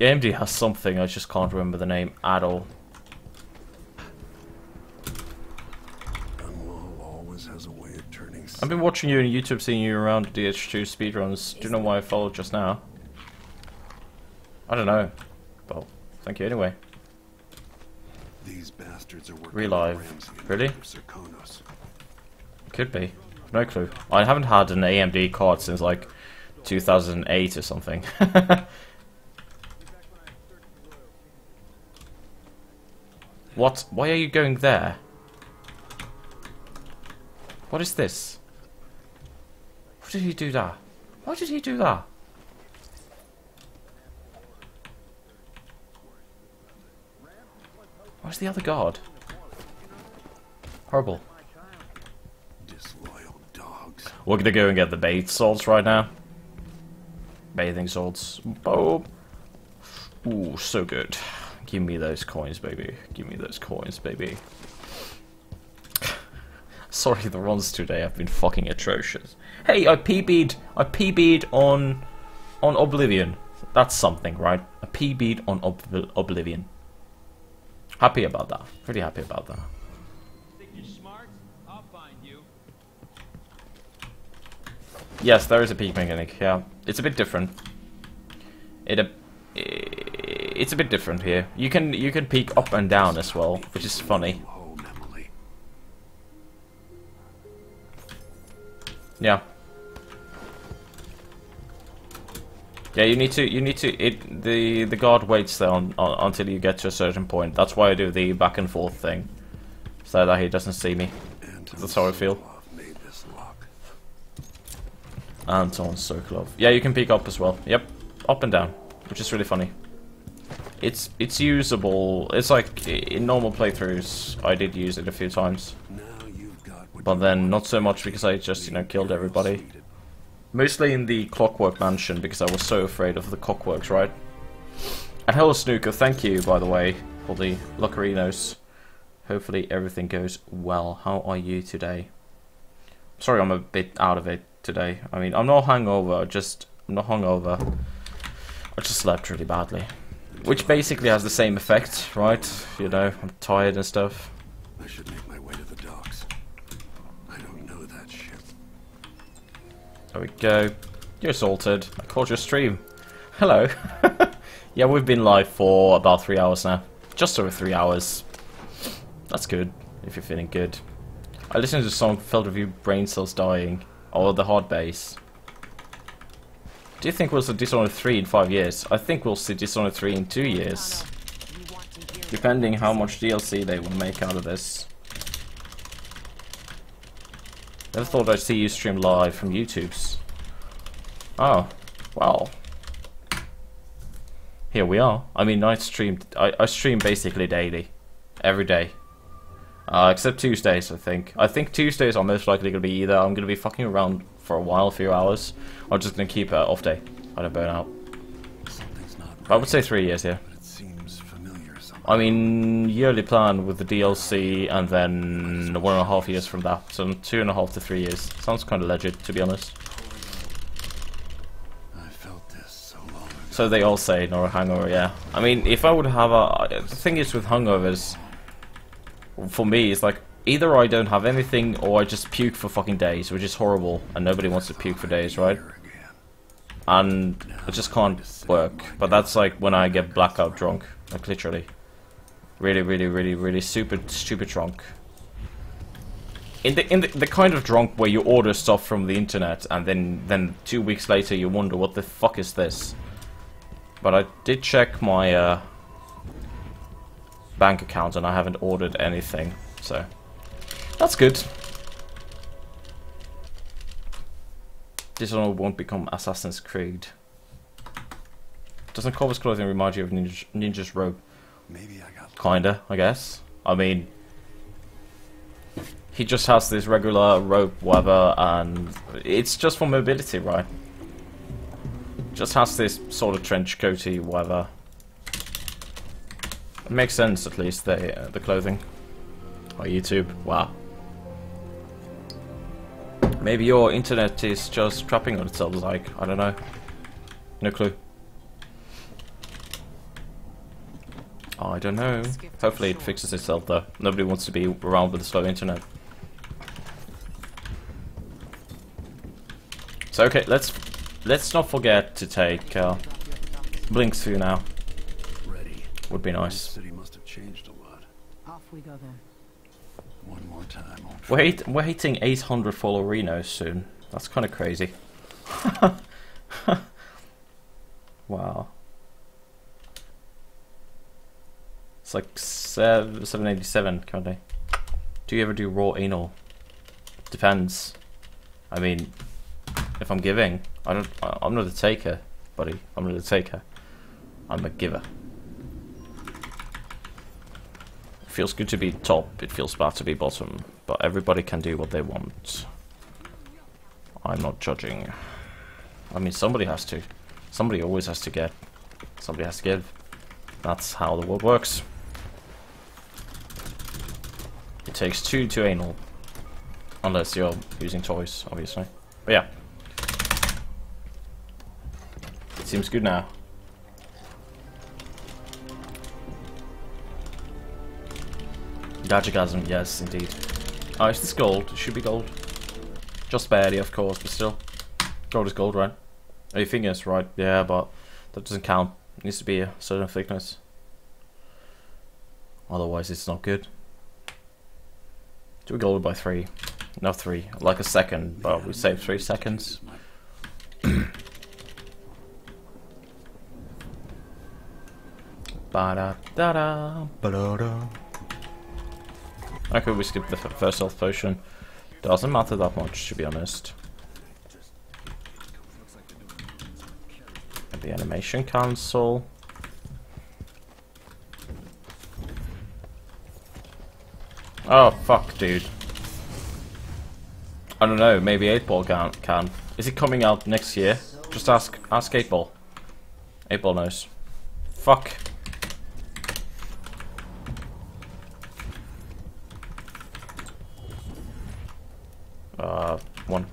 AMD has something, I just can't remember the name at all. I've been watching you on YouTube, seeing you around DH2 speedruns. Do you know why I followed just now? I don't know. Well, thank you anyway. These bastards are working. Re-live. Really? Could be. No clue. I haven't had an AMD card since like 2008 or something. What? Why are you going there? What is this? Why did he do that? Why did he do that? Where's the other guard? Horrible. Disloyal dogs. We're gonna go and get the bait swords right now. Bathing swords. Boom. Ooh, so good. Give me those coins, baby. Give me those coins, baby. Sorry, the runs today have been fucking atrocious. Hey, I PB'd on Oblivion. That's something, right? I PB'd on Oblivion. Happy about that. Pretty happy about that. Think you're smart? I'll find you. Yes, there is a peak mechanic. Yeah, it's a bit different. It's a bit different here. You can peek up and down as well, which is funny. Yeah. Yeah, the guard waits there on until you get to a certain point. That's why I do the back and forth thing, so that he doesn't see me. That's how I feel. Anton Sokolov. Yeah, you can peek up as well. Yep, up and down, which is really funny. It's usable. It's like in normal playthroughs, I did use it a few times. But then not so much because I just, you know, killed everybody. Mostly in the Clockwork Mansion because I was so afraid of the cockworks, right? And hello Snooker, thank you by the way for the Lucarinos. Hopefully everything goes well. How are you today? Sorry I'm a bit out of it today. I mean, I'm not hungover, I'm not hungover. I just slept really badly. Which basically has the same effect, right? You know, I'm tired and stuff. I should make my way to the docks. There we go. You're assaulted. I caught your stream. Hello. Yeah, we've been live for about 3 hours now. Just over 3 hours. That's good, if you're feeling good. I listened to a song, felt a few brain cells dying. Oh, the hard bass. Do you think we'll see Dishonored 3 in 5 years? I think we'll see Dishonored 3 in 2 years. Depending how much DLC they will make out of this. Never thought I'd see you stream live from YouTube's. Oh, well. Here we are. I mean, I stream basically daily. Every day. Except Tuesdays, I think. I think Tuesdays are most likely going to be either I'm going to be fucking around for a while, a few hours, or I'm just going to keep an off day. I don't burn out. Right, I would say 3 years, yeah. But it seems familiar. I mean, yearly plan with the DLC and then 1.5 years from that. So 2.5 to 3 years. Sounds kind of legit, to be honest. I felt this so long ago. So they all say, nor a hangover, yeah. I mean, if I would have a... The thing is with hangovers... For me, it's like, either I don't have anything, or I just puke for fucking days, which is horrible, and nobody wants to puke for days, right? And I just can't work, but that's like when I get blackout drunk, like literally. Really, really, really, really super, super drunk. In the kind of drunk where you order stuff from the internet, and then 2 weeks later you wonder, what the fuck is this? But I did check my, bank account and I haven't ordered anything, so that's good. Dishonored won't become Assassin's Creed. Doesn't Corvus clothing remind you of Ninja's robe? Maybe I got kinda, I guess. I mean, he just has this regular robe, whatever, and it's just for mobility, right? Just has this sort of trench coaty, whatever. It makes sense, at least, the clothing. Or YouTube. Wow. Maybe your internet is just trapping on itself, like, I don't know. No clue. I don't know. Hopefully it fixes itself though. Nobody wants to be around with a slow internet. So okay, let's not forget to take Blink 2 now. Would be nice. We're hitting 800 followerinos soon. That's kind of crazy. Wow. It's like 787 currently. Do you ever do raw anal? Depends. I mean, if I'm giving, I'm not a taker, buddy. I'm not a taker. I'm a giver. It feels good to be top. It feels bad to be bottom. But everybody can do what they want. I'm not judging. I mean, somebody has to. Somebody always has to get. Somebody has to give. That's how the world works. It takes two to anal. Unless you're using toys, obviously. But yeah. It seems good now. Gadgetgasm, yes, indeed. Oh, is this gold? It should be gold. Just barely, of course, but still. Gold is gold, right? Are your fingers right? Yeah, but that doesn't count. It needs to be a certain thickness. Otherwise, it's not good. 2 gold by 3. Not 3, like a second, but we saved 3 seconds. Ba-da-da-da, ba-da-da. Okay, we skipped the first health potion. Doesn't matter that much, to be honest. The animation console. Oh fuck, dude. I don't know, maybe 8-Ball can. Is it coming out next year? Just ask 8-Ball. 8-Ball knows. Fuck. One.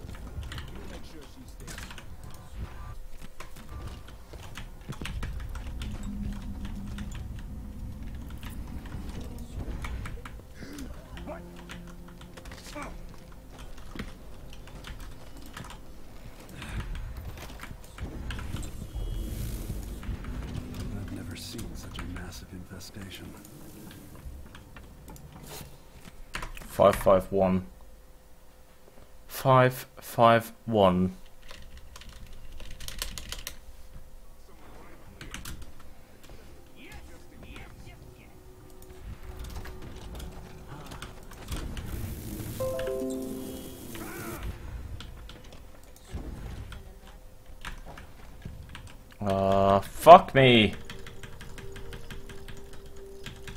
Infestation. 551. 551. Fuck me.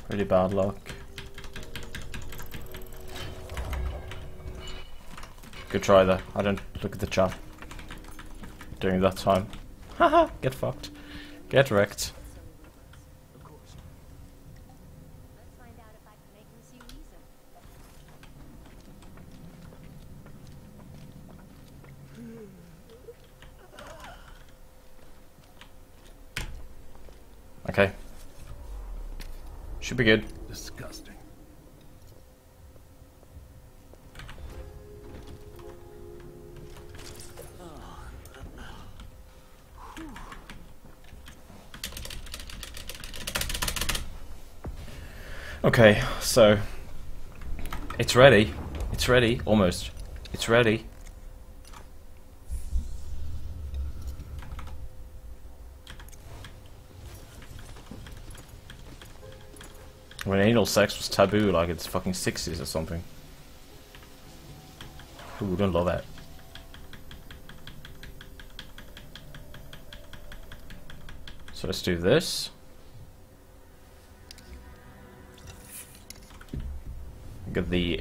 Really bad luck. Good try though. I don't look at the chat during that time. Haha, get fucked. Get wrecked. Okay. Should be good. Disgusting. Okay, so it's ready. It's ready, almost. It's ready. When anal sex was taboo, like it's fucking 60s or something. Ooh, don't love that. So let's do this. Got the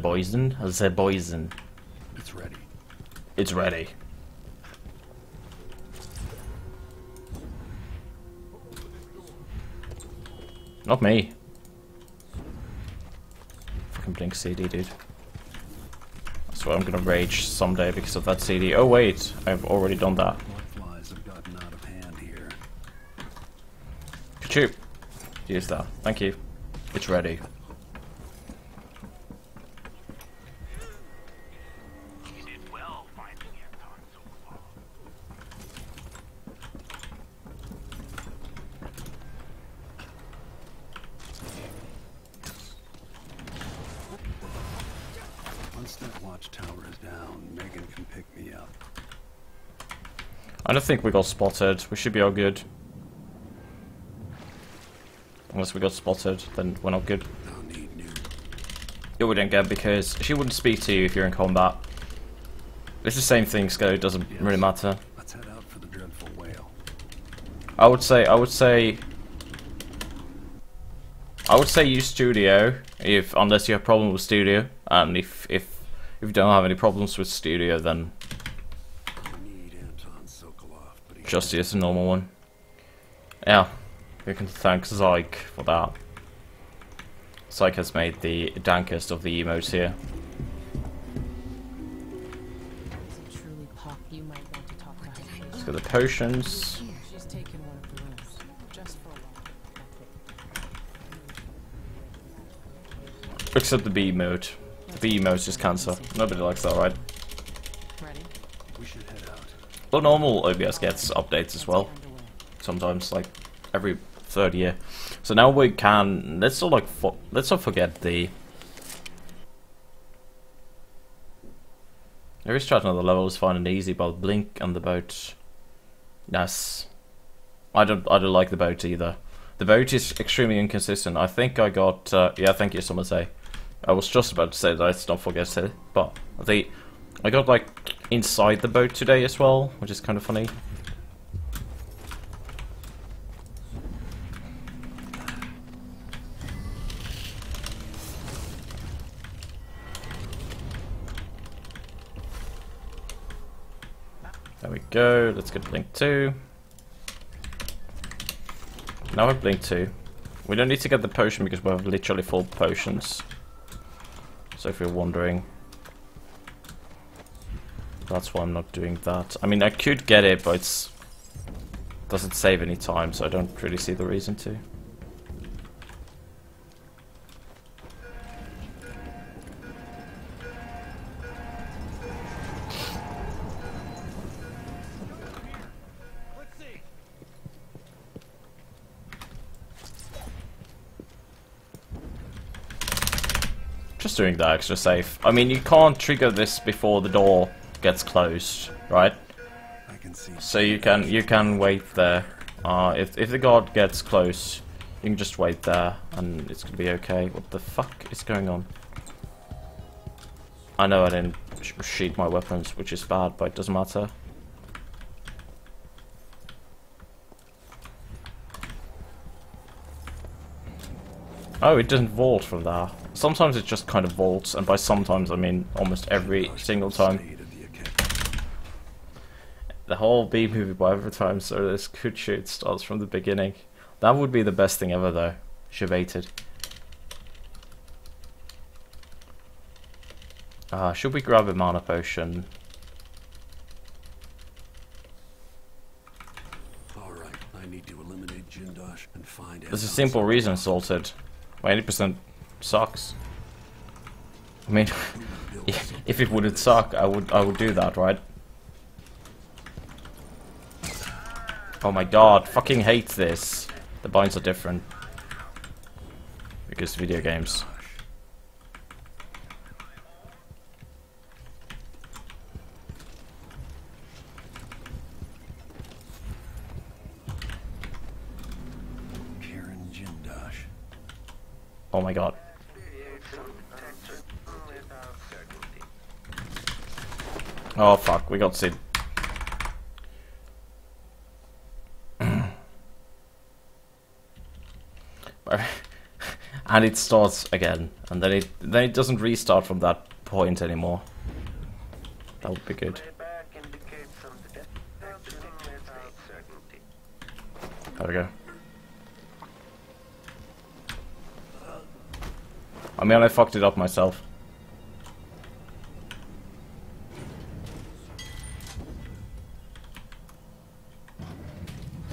poison. The poison. It's ready. It's ready. Not me. Blink CD, dude. That's why I'm gonna rage someday because of that CD. Oh wait, I've already done that. Flies have gotten out of hand here. Ka-choo. Use that. Thank you. It's ready. You did well finding Anton Sokolov. Once that watchtower is down, Megan can pick me up. I don't think we got spotted. We should be all good. Unless we got spotted, then we're not good. Yeah, we didn't get because she wouldn't speak to you if you're in combat. It's the same thing, Sco. It doesn't really matter. Let's head out for the dreadful whale. I would say use studio unless you have problems with studio, and if you don't have any problems with studio, then just use the normal one. Yeah. We can thank Zyke for that. Zyke has made the dankest of the emotes here. Let's get the potions. Except the B emote. The B emote is cancer. Nobody likes that, right? But normal OBS gets updates as well. Sometimes, like every third year. So now we can, let's not forget the... Every strat on the level is fine and easy, but blink and the boat. Yes. I don't like the boat either. The boat is extremely inconsistent. I think I got, yeah, thank you, someone say. I was just about to say that, let's not forget it, but I got like inside the boat today as well, which is kind of funny. There we go, let's get Blink 2. Now we have Blink 2. We don't need to get the potion because we have literally full potions. So if you're wondering, that's why I'm not doing that. I mean, I could get it, but it doesn't save any time, so I don't really see the reason to. Just doing that extra safe. I mean, you can't trigger this before the door gets closed, right? I can see. So you can wait there. If the guard gets close, you can just wait there, and it's gonna be okay. What the fuck is going on? I know I didn't sheet my weapons, which is bad, but it doesn't matter. Oh, it doesn't vault from there. Sometimes it just kind of vaults, and by sometimes I mean almost every single time. The whole B-movie by every time, so this could shoot starts from the beginning. That would be the best thing ever though. Should've waited. Should we grab a mana potion? Alright, I need to eliminate Jindosh and find out. There's a simple reason, Salted. My 80% sucks. I mean, if it wouldn't suck, I would do that, right? Oh my god, fucking hate this. The binds are different. Because video games. Oh my god. Oh fuck, we got Sid. And it starts again, and then it doesn't restart from that point anymore. That would be good. There we go. I mean, I fucked it up myself.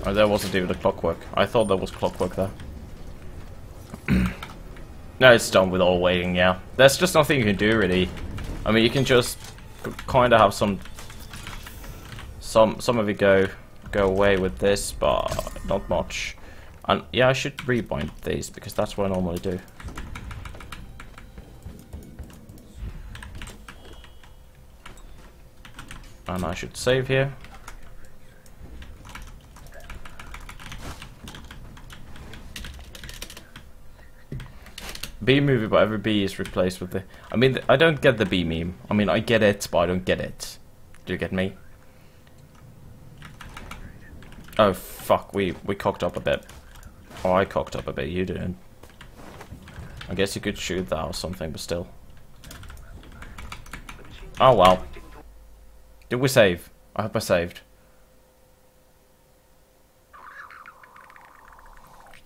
Oh, there wasn't even a clockwork. I thought there was clockwork there. No, it's done with all waiting, yeah. There's just nothing you can do, really. I mean, you can just kind of have some of it go away with this, but not much. And yeah, I should rebind these, because that's what I normally do. And I should save here. B movie, but every B is replaced with the... I mean, I don't get the B meme. I mean, I get it, but I don't get it. Do you get me? Oh, fuck. We cocked up a bit. Oh, I cocked up a bit. You didn't. I guess you could shoot that or something, but still. Oh, well. Did we save? I hope I saved.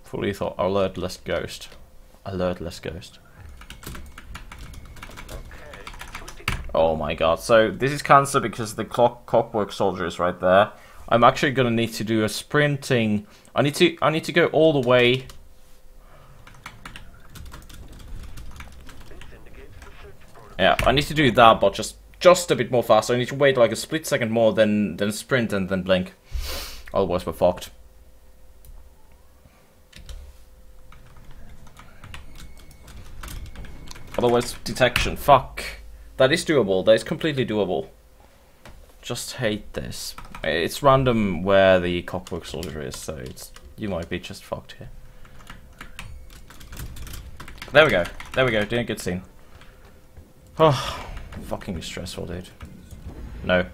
Fully thought. Alert less ghost. Alert less ghost. Oh my god. So this is cancelled because the clockwork soldier is right there. I'm actually gonna need to do a sprinting. I need to go all the way. Yeah, I need to do that, but just a bit more faster. I need to wait like a split second more than sprint and then blink. Otherwise we're fucked. Otherwise detection. Fuck. That is doable. That is completely doable. Just hate this. It's random where the clockwork soldier is, so it's, you might be just fucked here. There we go. There we go. Doing a good scene. Oh. Fucking stressful, dude. No.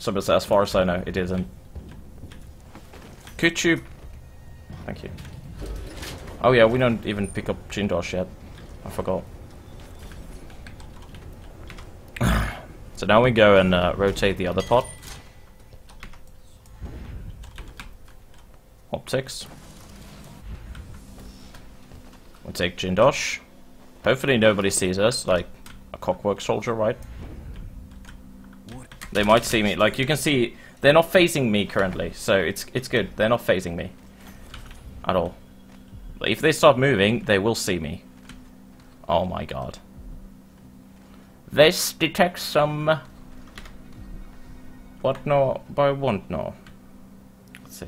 Somebody said, as far as I know, it isn't. Could you... Thank you. Oh yeah, we don't even pick up Jindosh yet. I forgot. So now we go and rotate the other pot. Optics. We'll take Jindosh. Hopefully nobody sees us, like a clockwork soldier, right? They might see me. Like, you can see, they're not phasing me currently, so it's good. They're not phasing me at all. But if they start moving, they will see me. Oh my god. This detects some... What no, but I won't know. Let's see.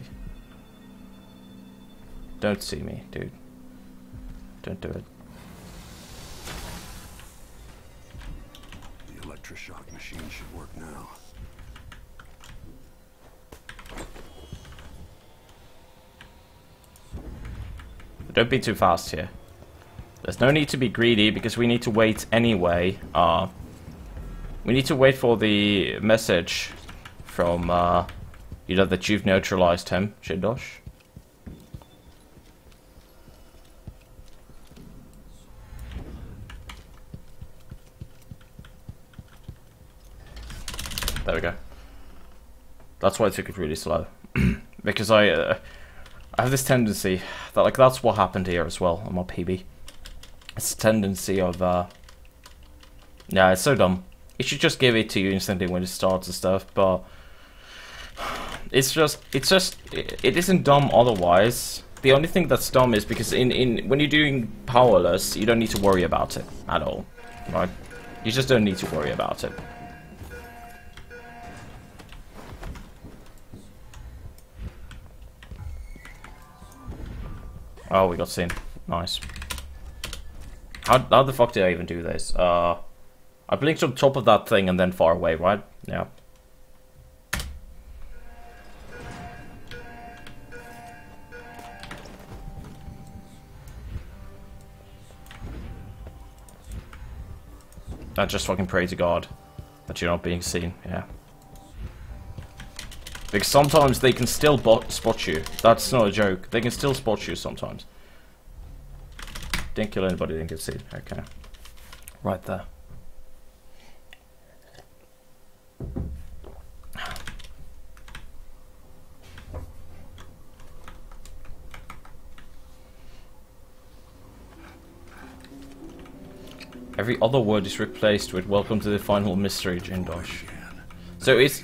Don't see me, dude. Don't do it. Shock machine should work now. Don't be too fast here. There's no need to be greedy because we need to wait anyway. We need to wait for the message from you know, that you've neutralized him, Jindosh. There we go. That's why I took it really slow, because I have this tendency that, like, that's what happened here as well on my PB. It's a tendency of yeah, it's so dumb. It should just give it to you instantly when it starts and stuff, but it isn't dumb otherwise. The only thing that's dumb is because when you're doing powerless, you don't need to worry about it at all, right? You just don't need to worry about it. Oh, we got seen. Nice. How the fuck did I even do this? I blinked on top of that thing and then far away, right? Yeah. I just fucking pray to God that you're not being seen, yeah. Because sometimes they can still spot you. That's not a joke. They can still spot you sometimes. Didn't kill anybody, didn't get seen. Okay. Right there. Every other word is replaced with welcome to the final mystery, Jindosh. So it's...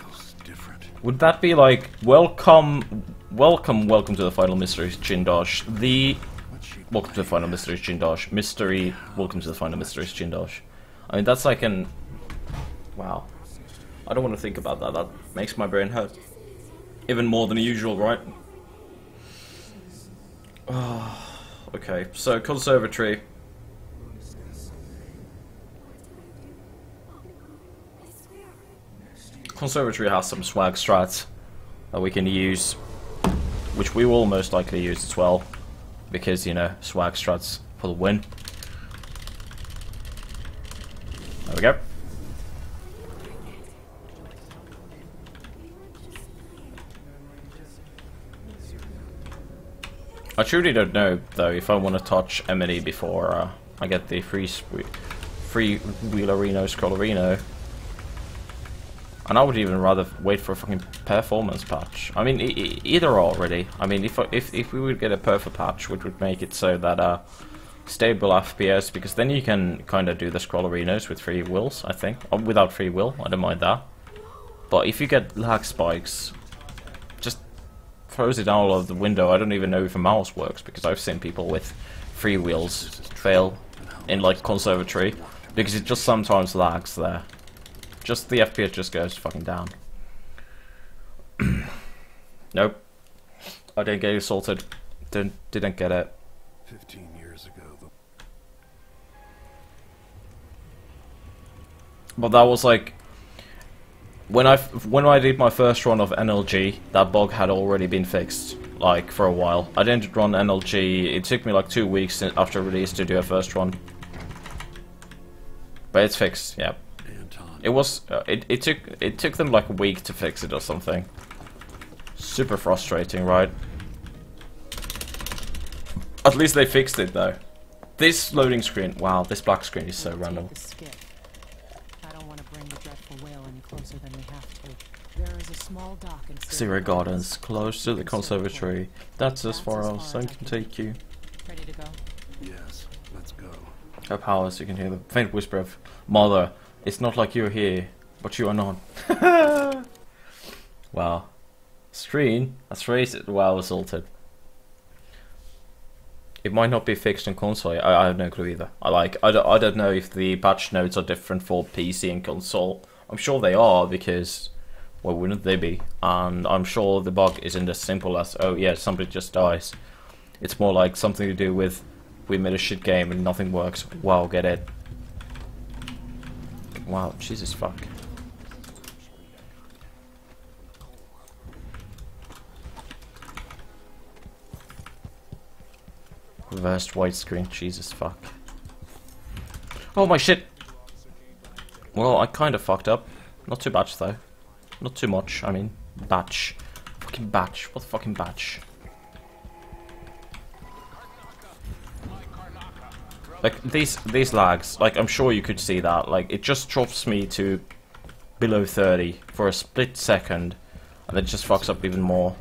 Would that be like welcome Welcome to the Final Mysteries, Jindosh. Welcome to the Final Mysteries, Jindosh. Welcome to the Final Mysteries, Jindosh. I mean, that's like an... Wow. I don't want to think about that. That makes my brain hurt. Even more than usual, right? Oh, okay, so Conservatory. Conservatory has some swag strats that we can use, which we will most likely use as well, because, you know, swag strats for the win. There we go. I truly don't know, though, if I want to touch Emily before I get the free Wheelerino Scolarino. And I would even rather wait for a fucking performance patch. I mean, either already. I mean, if we would get a perf patch, which would make it so that stable FPS, because then you can kind of do the scrollerinos with free wills, I think, or without free will. I don't mind that. But if you get lag spikes, just throws it all out of the window. I don't even know if a mouse works, because I've seen people with free wheels fail in like Conservatory because it just sometimes lags there. Just the FPS just goes fucking down. Nope. I didn't get assaulted. Didn't get it. 15 years ago. But that was like when I did my first run of NLG, that bug had already been fixed like for a while. I didn't run NLG. It took me like 2 weeks after release to do a first run. But it's fixed. Yeah. It was it took them like a week to fix it or something. Super frustrating, right? At least they fixed it though. This loading screen, wow, this black screen is so random. I don't want to bring the dreadful whale any closer than we have to. There is a small dock in Sierra Gardens, close to the Conservatory. That's as far as sun can take you. Ready to go? Yes, let's go. Up powers, you can hear the faint whisper of mother. It's not like you're here, but you are not. Wow. Screen? That's raised. Wow, assaulted. It might not be fixed on console. I have no clue either. I don't know if the patch notes are different for PC and console. I'm sure they are, because why wouldn't they be? And I'm sure the bug isn't as simple as, oh yeah, somebody just dies. It's more like something to do with, we made a shit game and nothing works. Wow, get it. Wow, Jesus fuck. Reversed widescreen, Jesus fuck. Oh my shit! Well, I kind of fucked up. Not too much though. Not too much, I mean, batch. Fucking batch, what the fucking batch? Like, these lags, like, I'm sure you could see that, like, it just drops me to below 30 for a split second, and it just fucks up even more.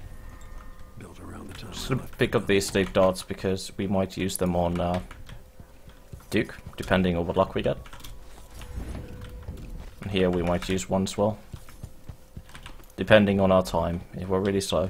Just gonna pick up these sleep darts, because we might use them on, Duke, depending on what luck we get. And here we might use one as well. Depending on our time, if we're really slow.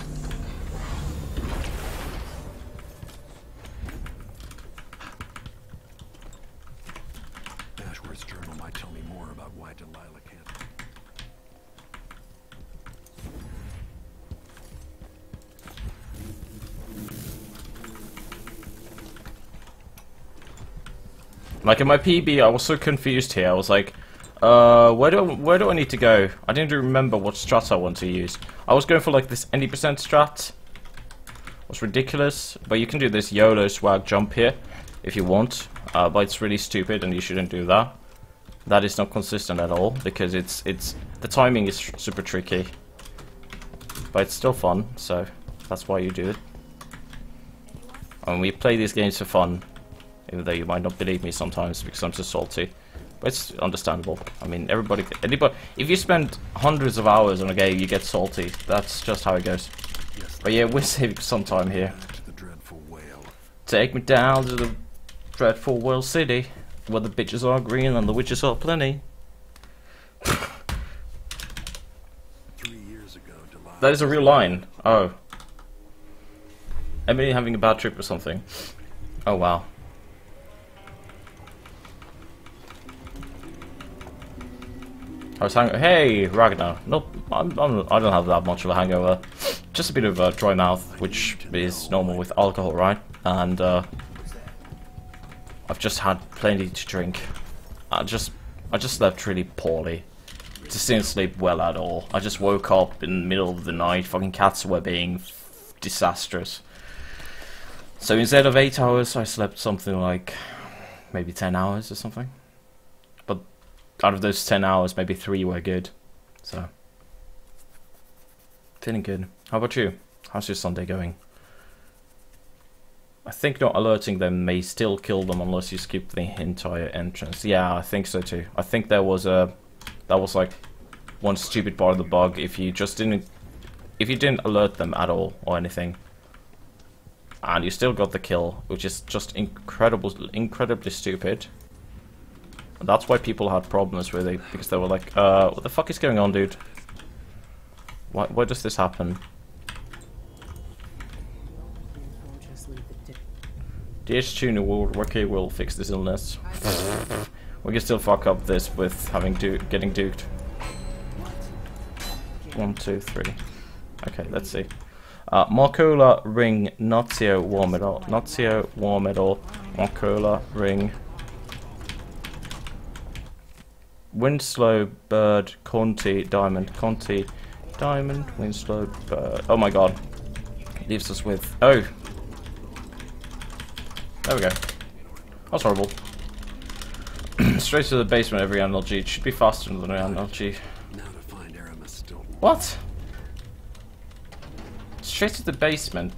Ashworth's journal might tell me more about why Delilah can't. Like in my PB, I was so confused here. I was like, where do I need to go? I didn't even remember what strat I want to use. I was going for like this 80% strat. It was ridiculous. But you can do this YOLO swag jump here if you want. But it's really stupid and you shouldn't do that. That is not consistent at all, because it's the timing is super tricky. But it's still fun, so that's why you do it. And we play these games for fun. Even though you might not believe me sometimes because I'm so salty. But it's understandable. I mean, anybody, if you spend hundreds of hours on a game, you get salty. That's just how it goes. But yeah, we're saving some time here. Take me down to the dreadful world city, where the bitches are green and the witches are plenty. 3 years ago, Delilah. That is a real line. Oh. Emily having a bad trip or something. Oh wow. I was hangover. Hey, Ragnar. Nope, I don't have that much of a hangover. Just a bit of a dry mouth, which is normal with alcohol, right? And I've just had plenty to drink. I just slept really poorly. Just didn't sleep well at all. I just woke up in the middle of the night. Fucking cats were being disastrous. So instead of 8 hours, I slept something like maybe 10 hours or something. Out of those 10 hours, maybe 3 were good. So, feeling good. How about you? How's your Sunday going? I think not alerting them may still kill them unless you skip the entire entrance. Yeah, I think so too. I think there was a... That was like one stupid part of the bug. If you didn't alert them at all or anything. And you still got the kill, which is just incredibly stupid. And that's why people had problems with it, because they were like, what the fuck is going on, dude? Why does this happen? DH2 new world, okay, we'll fix this illness. We can still fuck up this with getting duked. 1, 2, 3. Okay, let's see. Marcola ring, Nazio war medal. Nazio war medal, Marcola ring. Winslow, bird, Conti, diamond, Winslow, bird. Oh my god. It leaves us with... Oh! There we go. That's horrible. Straight to the basement every NLG. It should be faster than an NLG. What? Straight to the basement?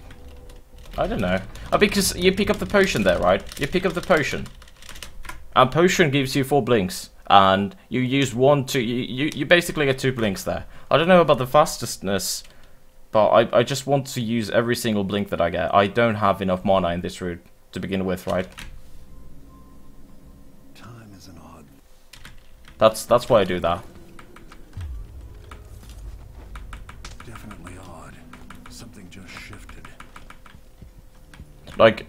I don't know. Oh, because you pick up the potion there, right? You pick up the potion. And potion gives you 4 blinks. And you use you basically get 2 blinks there. I don't know about the fastestness, but I just want to use every single blink that I get. I don't have enough mana in this route to begin with, right? Time is an odd. That's why I do that. Definitely odd. Something just shifted. Like,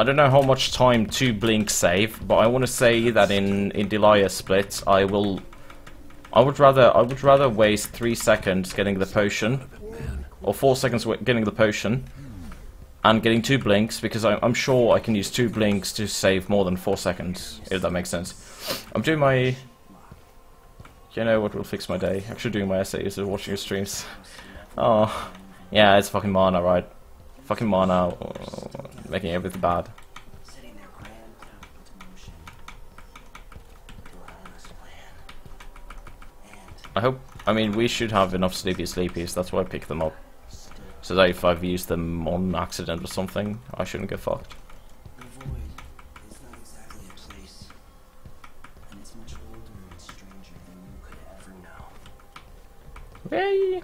I don't know how much time 2 blinks save, but I want to say that in Delilah split, I would rather waste 3 seconds getting the potion, or 4 seconds getting the potion, and getting 2 blinks, because I'm sure I can use 2 blinks to save more than 4 seconds, if that makes sense. I'm doing my... You know what will fix my day? Actually doing my essays and watching your streams. Oh, yeah, it's fucking mana, right? Fucking mana, making everything bad. I hope, I mean, we should have enough sleepies, that's why I pick them up. So that if I've used them on accident or something, I shouldn't get fucked. Yay!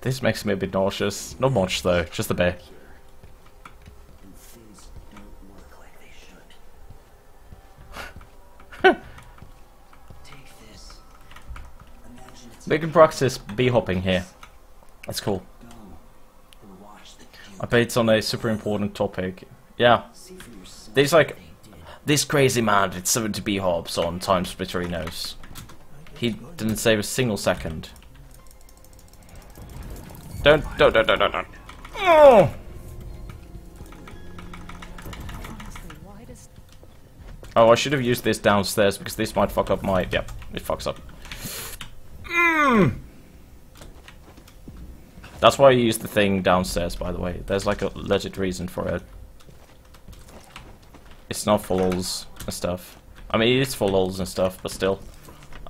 This makes me a bit nauseous. Not much though, just a bit. We can practice bee-hopping here. That's cool. I bet it's on a super important topic. Yeah. There's like... This crazy man did 70 bee-hops on Time Splitter, he knows. He didn't save a single second. Don't. Oh! Oh, I should have used this downstairs because this might fuck up my... Yep, it fucks up. That's why I used the thing downstairs, by the way. There's like a legit reason for it. It's not for lols and stuff. I mean, it is for lols and stuff, but still.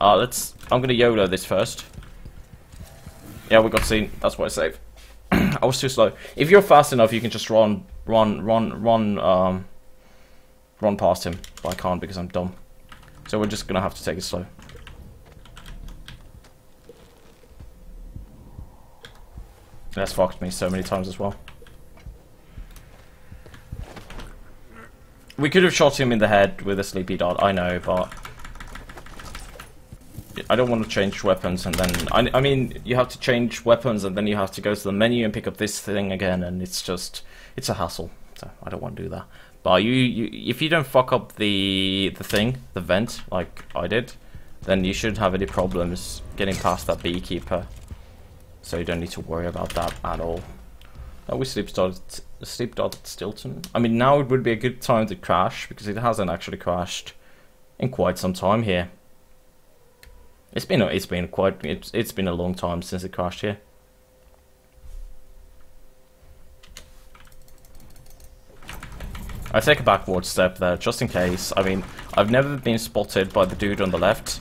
I'm gonna YOLO this first. Yeah, we got seen. That's why I saved. I was too slow. If you're fast enough, you can just run past him. But I can't because I'm dumb. So we're just gonna have to take it slow. That's fucked me so many times as well. We could have shot him in the head with a sleepy dart, I know, but I don't want to change weapons and then... I mean, you have to change weapons and then you have to go to the menu and pick up this thing again, and it's just... it's a hassle, so I don't want to do that. But if you don't fuck up the thing, the vent, like I did, then you shouldn't have any problems getting past that beekeeper. So you don't need to worry about that at all. Now we sleep dotted Stilton. I mean, now it would be a good time to crash, because it hasn't actually crashed in quite some time here. It's been a long time since it crashed here. I take a backward step there just in case. I mean, I've never been spotted by the dude on the left.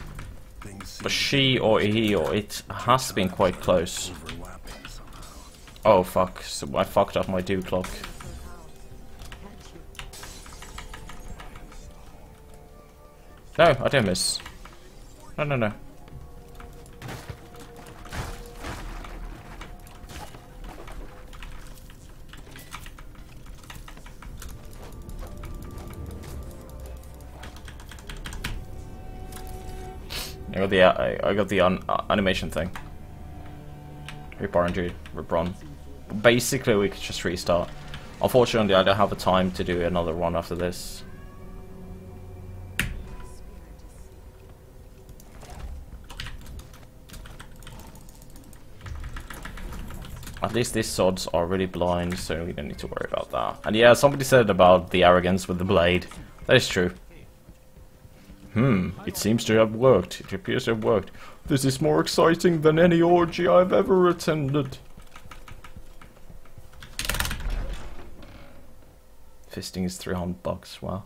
But she or he or it has been quite close. Oh fuck, so I fucked up my Duke clock. No, I don't miss. No, no, no. I got the animation thing. Rip RNG, rip run. Basically, we could just restart. Unfortunately, I don't have the time to do another run after this. At least these sods are really blind, so we don't need to worry about that. And yeah, somebody said about the arrogance with the blade. That is true. It seems to have worked. It appears to have worked. This is more exciting than any orgy I've ever attended. Fisting is $300, wow.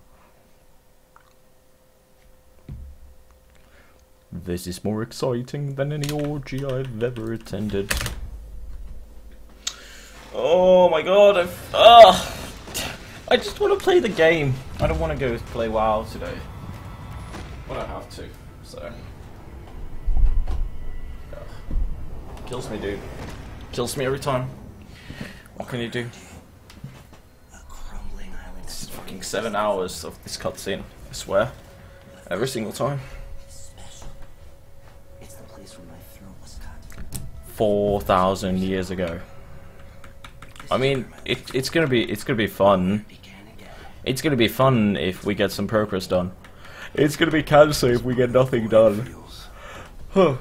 This is more exciting than any orgy I've ever attended. Oh my god, I just want to play the game. I don't want to go play WoW today. I don't have to, so. Ugh. Kills me, dude. Kills me every time. What can you do? It's fucking 7 hours of this cutscene, I swear. Every single time. 4,000 years ago. I mean, it's gonna be fun. It's gonna be fun if we get some progress done. It's gonna be cancer if we get nothing done. So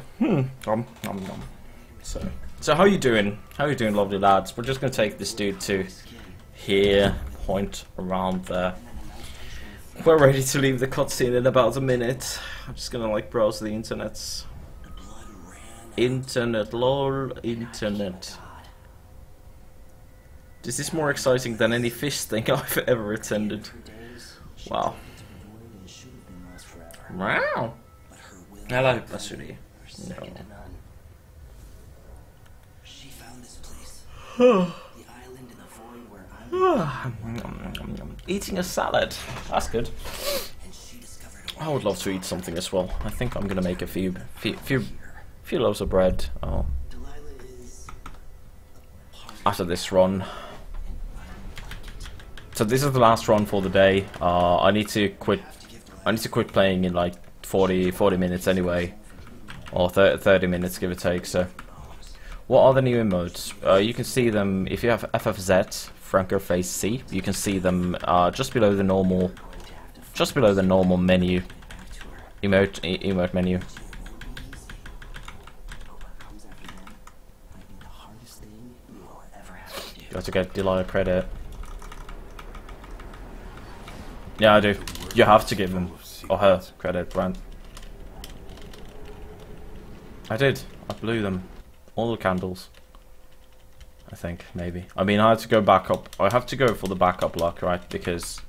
how you doing? How you doing, lovely lads? We're just gonna take this dude to here, point around there. We're ready to leave the cutscene in about a minute. I'm just gonna like browse the internet. Internet lol, internet. This is more exciting than any fish thing I've ever attended. Wow. Wow! Hello, Basuri. She found this place. The island in the void where I'm eating a salad. That's good. I would love to eat something as well. I think I'm gonna make a few loaves of bread. Oh. After this run. So this is the last run for the day. I need to quit playing in like 40 minutes anyway, or 30 minutes give or take. So, what are the new emotes? You can see them if you have FFZ, Franker Face Z. You can see them just below the normal menu, emote menu. You have to get Delilah credit. Yeah, I do. You have to give him or her credit, Brand. I did. I blew them. All the candles. I think, maybe. I mean, I had to go back up. I have to go for the backup lock, right? Because...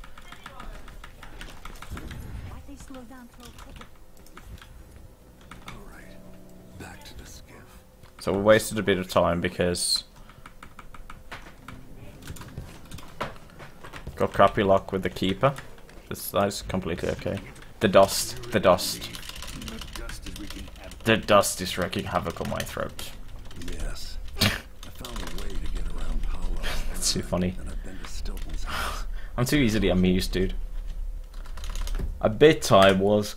So we wasted a bit of time because got crappy luck with the keeper. That's completely okay. The dust is wreaking havoc on my throat. Yes. I found a way to get around Paolo. That's too funny. I'm too easily amused, dude. A bit time was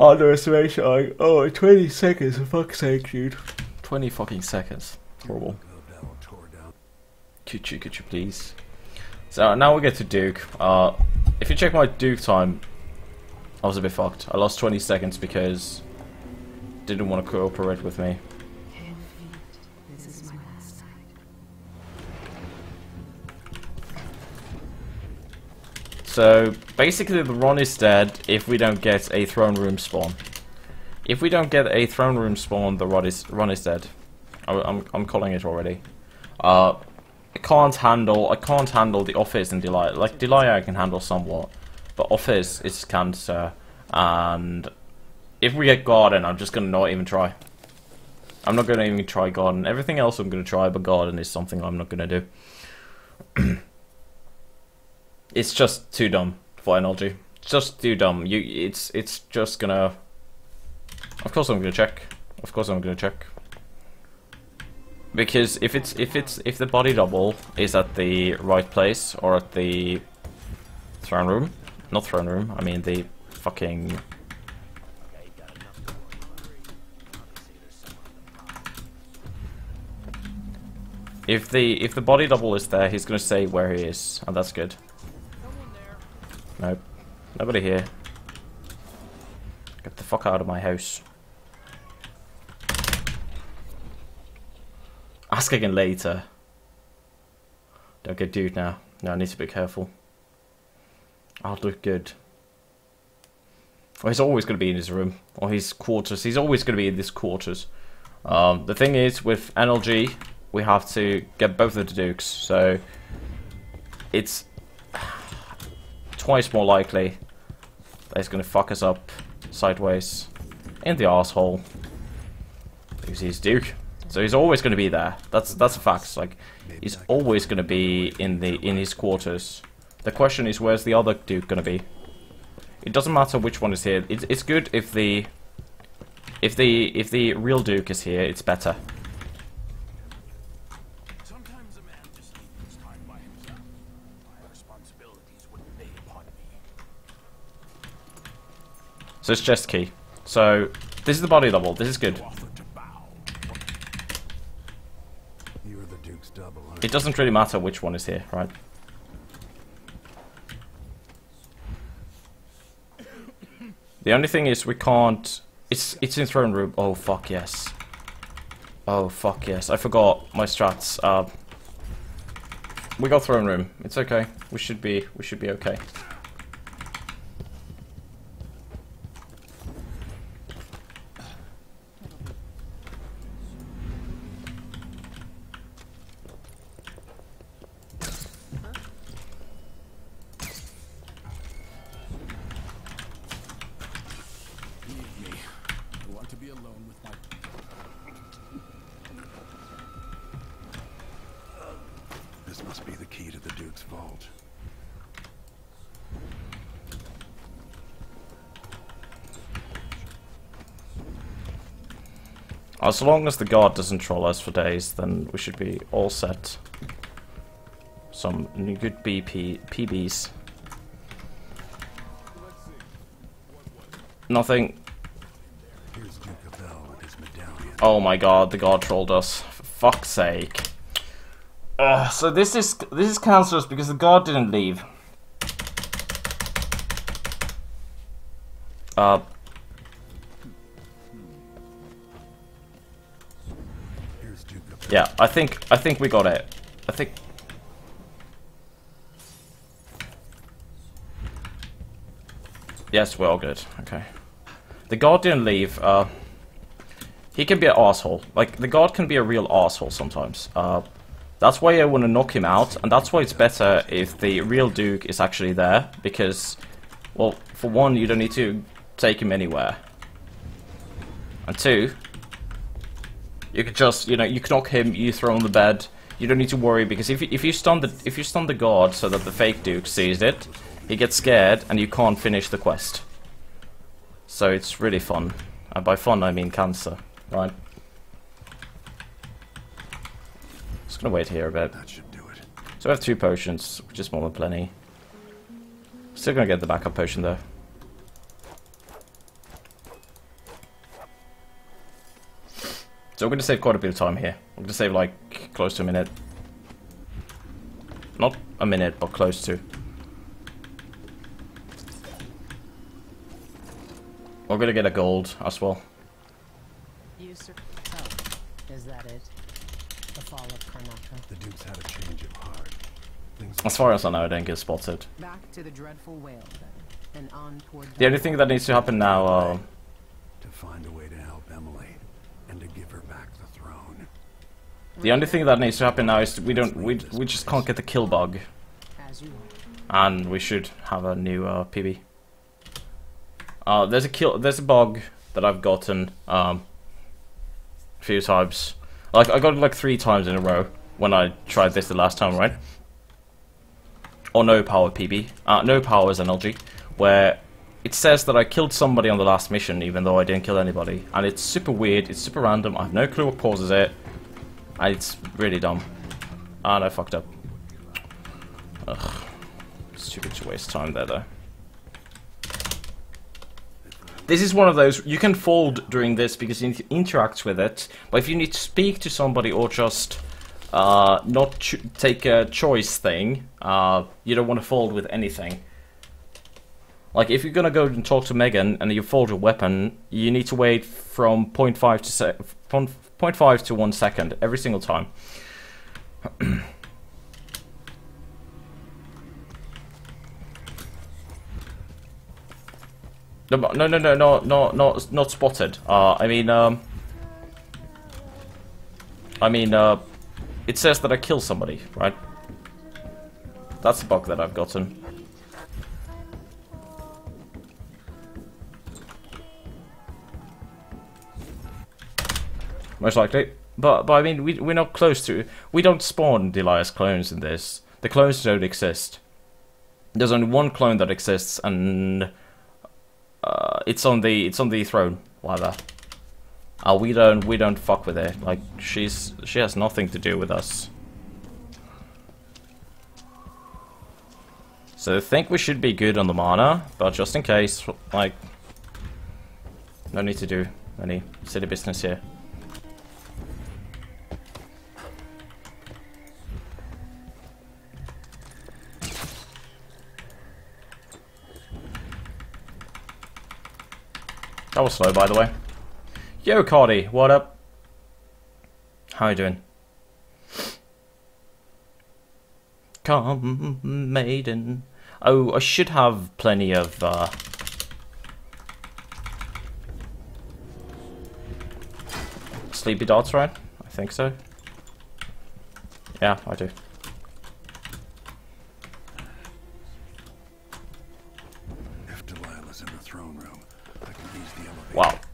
underestimation. Oh, 20 seconds, for fuck's sake, dude. 20 fucking seconds. Horrible. Could you please? So now we get to Duke. If you check my Duke time, I was a bit fucked. I lost 20 seconds because didn't want to cooperate with me. This is my last night. So basically the Ron is dead if we don't get a throne room spawn. If we don't get a throne room spawn, the Ron is dead. I'm calling it already. I can't handle the Office and Delilah. Like Delilah I can handle somewhat, but Office is cancer. And if we get Garden, I'm just gonna not even try. I'm not gonna even try Garden. Everything else I'm gonna try, but Garden is something I'm not gonna do. It's just too dumb for NLG. It's just too dumb. It's just gonna. Of course I'm gonna check. Of course I'm gonna check. Because if the body double is at the right place or at the throne room, not throne room, I mean the fucking. If the body double is there, he's gonna say where he is, and that's good. Nope, nobody here. Get the fuck out of my house. Ask again later. Don't get Dude now. No, I need to be careful. I'll look good. Oh, he's always going to be in his room. Or his quarters. He's always going to be in his quarters. The thing is, with NLG, we have to get both of the Dukes. So, it's twice more likely that he's going to fuck us up sideways in the asshole. Because he's Duke. So he's always going to be there. That's a fact. Like he's always going to be in his quarters. The question is, where's the other Duke going to be? It doesn't matter which one is here. It's good if the real Duke is here. It's better. Sometimes a man just needs his time by himself. My responsibilities would lay upon me. So it's chest key. So this is the body double. This is good. It doesn't really matter which one is here, right? The only thing is we can't. It's in throne room. Oh fuck yes. Oh fuck yes. I forgot my strats. We got throne room. It's okay. We should be okay. As long as the guard doesn't troll us for days, then we should be all set. Some good PBs. Nothing. Oh my god, the guard trolled us. For fuck's sake. So this is cancerous because the guard didn't leave. Yeah, I think we got it. I think. Yes, we're all good. Okay. The guard didn't leave. He can be an asshole. Like the guard can be a real asshole sometimes. That's why I want to knock him out, and that's why it's better if the real Duke is actually there, because, well, for one, you don't need to take him anywhere, and two. You could just, you know, you knock him, you throw on the bed. You don't need to worry, because if you stun the guard so that the fake Duke sees it, he gets scared and you can't finish the quest. So it's really fun, and by fun I mean cancer, right? Just gonna wait here a bit. That should do it. So we have 2 potions, which is more than plenty. Still gonna get the backup potion though. So we're going to save quite a bit of time here. We're going to save like close to a minute. Not a minute, but close to. We're going to get a gold as well. Is that it? The fall of Karnaka. The Duke's had a change of heart. As far as I know, I don't get spotted. Back to the dreadful whale, then, and on toward the only thing that needs to happen now to find a way to help Emily. And to give her back the throne. The only thing that needs to happen now is we just can't get the kill bug. And we should have a new PB. There's a bug that I've gotten a few times. Like I got it like 3 times in a row when I tried this the last time, right? Or no power PB. No power is NLG, where it says that I killed somebody on the last mission, even though I didn't kill anybody. And it's super weird, it's super random, I have no clue what causes it. And it's really dumb. And I fucked up. Ugh. Stupid to waste time there, though. This is one of those, you can fold during this because you need to interact with it. But if you need to speak to somebody or just not take a choice thing, you don't want to fold with anything. Like, if you're gonna go and talk to Megan and you fold your weapon, you need to wait from 0.5 to 1 second every single time. Not spotted. I mean, it says that I kill somebody, right? That's the bug that I've gotten. Most likely, but I mean we're not close to. We don't spawn Delilah's clones in this. The clones don't exist. There's only one clone that exists, and it's on the throne. Why that? We don't fuck with her. Like she has nothing to do with us. So I think we should be good on the mana, but just in case, like, no need to do any silly business here. That was slow, by the way. Yo, Cardi, what up? How you doing? Come, maiden. Oh, I should have plenty of, sleepy darts, right? I think so. Yeah, I do.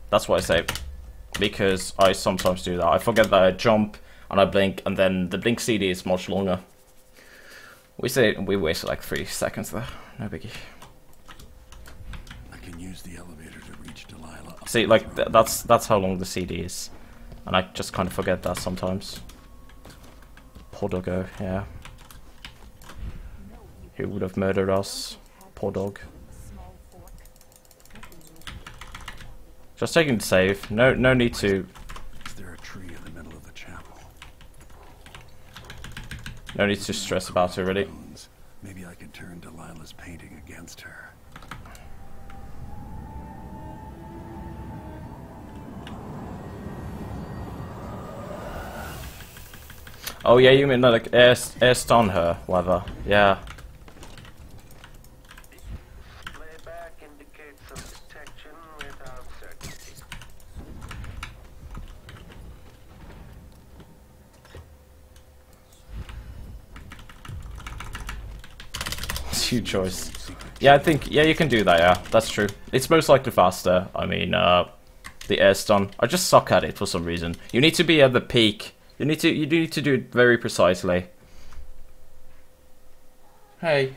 That's what I say, because I sometimes do that. I forget that I jump and I blink, and then the blink CD is much longer. We wasted like 3 seconds there. No biggie. I can use the elevator to reach Delilah. See, like that's how long the CD is, and I just kind of forget that sometimes. Poor doggo, yeah. Who would have murdered us? Poor dog. Just taking the save. No need to. Is there a tree in the middle of the chapel? No need to stress about it, really. Maybe I could turn Delilah's painting against her. Oh yeah, you mean like air stun her, whatever. Yeah. Choice. Yeah, I think, yeah, you can do that, yeah, that's true. It's most likely faster. I mean, the air stun. I just suck at it for some reason. You need to be at the peak. You need to do it very precisely. Hey.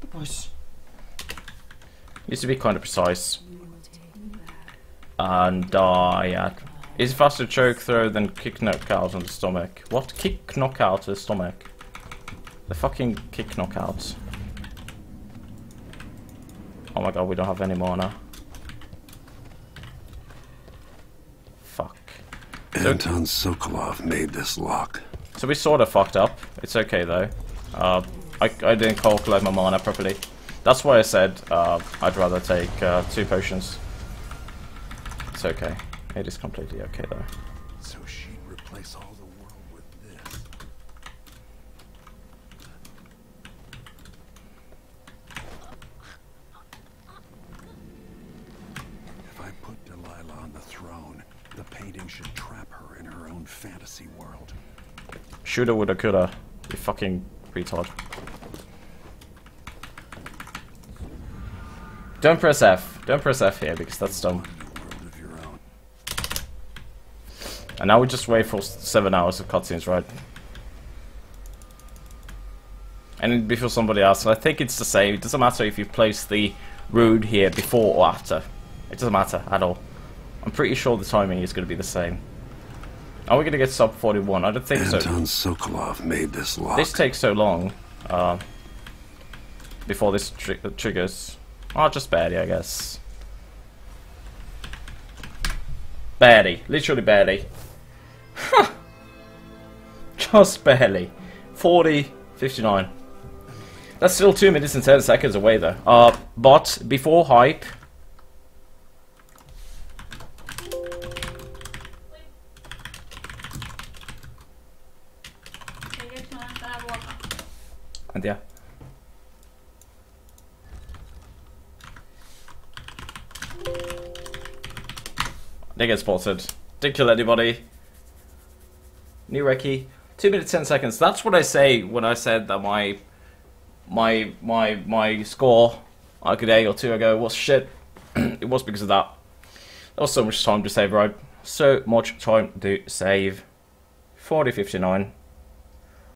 The bush. Needs to be kind of precise. And die. Yeah. Is it faster to choke throw than kick knockout on the stomach? What? Kick knockout to the stomach? The fucking kick knockouts. Oh my god, we don't have any more now. Fuck. Anton Sokolov made this lock. So we sort of fucked up. It's okay though. I didn't calculate my mana properly. That's why I said I'd rather take 2 potions. It's okay. It is completely okay though. So she'd replace all the world with this. If I put Delilah on the throne, the painting should trap her in her own fantasy world. Shoulda, woulda, coulda. You fucking retard. Don't press F. Don't press F here because that's dumb. And now we just wait for 7 hours of cutscenes, right? And before somebody asks, I think it's the same. It doesn't matter if you place the road here before or after. It doesn't matter at all. I'm pretty sure the timing is going to be the same. Are we going to get sub 41? I don't think so. Anton Sokolov made this lock. This takes so long before this triggers. Oh, just barely, I guess. Barely. Literally barely. Huh. Just barely. 40:59. That's still 2 minutes and 10 seconds away though. But before hype. And yeah. They get spotted. Didn't kill anybody. New recce. 2 minutes 10 seconds. That's what I say when I said that my score like a day or two ago was shit. It was because of that. There was so much time to save, right? So much time to save. 40:59.